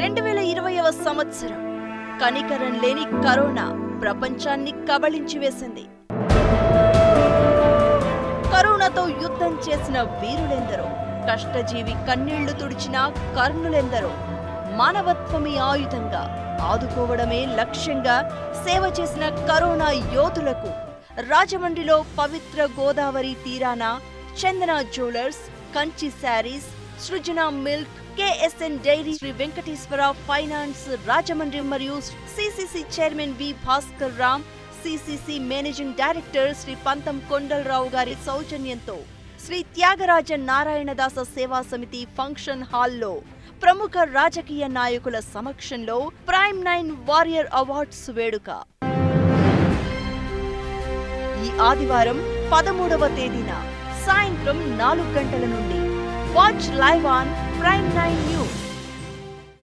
2020వ సంవత్సరం కనికరం లేని కరోనా ప్రపంచాన్ని కబళించివేసింది. కరోనాతో యుద్ధం చేసిన వీరులెందరో, కష్టజీవి కన్నీళ్లు తుడిచిన కర్ణులెందరో, మానవత్వమే ఆయుధంగా ఆదుకోవడమే లక్ష్యంగా సేవ చేసిన కరోనా యోధులకు రాజమండ్రిలో పవిత్ర గోదావరి తీరాన Chandana jewellers, Kanchi saris, Srujana milk, KSN dairy, Sri Venkateswara finance Rajahmundry మరియు CCC chairman V Bhaskar Ram, CCC managing director Sri Pantham Kondalarao గారి సౌజన్యంతో శ్రీ త్యాగరాజ నారాయణదాస సేవా సమితి ఫంక్షన్ హాల్లో ప్రముఖ రాజకీయ నాయకుల సమక్షంలో Prime9 వారియర్ అవార్డ్స్ వేడుక ఈ ఆదివారం 13వ తేదీన సాయంత్రం 4 గంటల నుండి వాచ్ లైవ్ ఆన్ Prime9